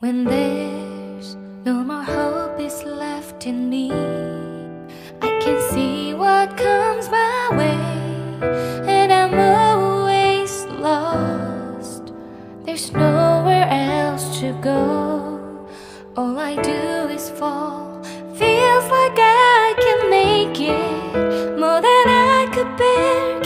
When there's no more hope is left in me, I can see what comes my way, and I'm always lost. There's nowhere else to go. All I do is fall. Feels like I can make it, more than I could bear.